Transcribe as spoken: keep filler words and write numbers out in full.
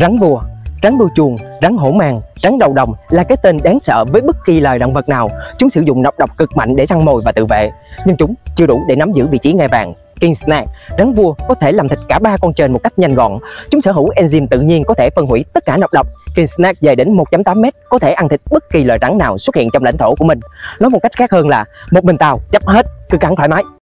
Rắn vua, rắn đuôi chuồn, rắn hổ mang, rắn đầu đồng là cái tên đáng sợ với bất kỳ loài động vật nào. Chúng sử dụng nọc độc cực mạnh để săn mồi và tự vệ, nhưng chúng chưa đủ để nắm giữ vị trí ngai vàng. KingSnake, rắn vua, có thể làm thịt cả ba con trên một cách nhanh gọn. Chúng sở hữu enzyme tự nhiên có thể phân hủy tất cả nọc độc. KingSnake dài đến một phẩy tám mét, có thể ăn thịt bất kỳ loài rắn nào xuất hiện trong lãnh thổ của mình. Nói một cách khác hơn là một mình tao chấp hết, cứ cắn thoải mái.